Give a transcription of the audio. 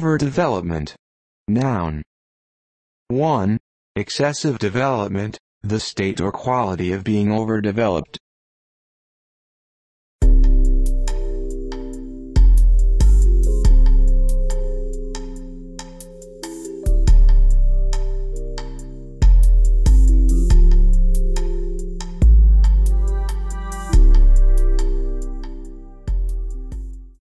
Overdevelopment. Noun. 1. Excessive development, the state or quality of being overdeveloped.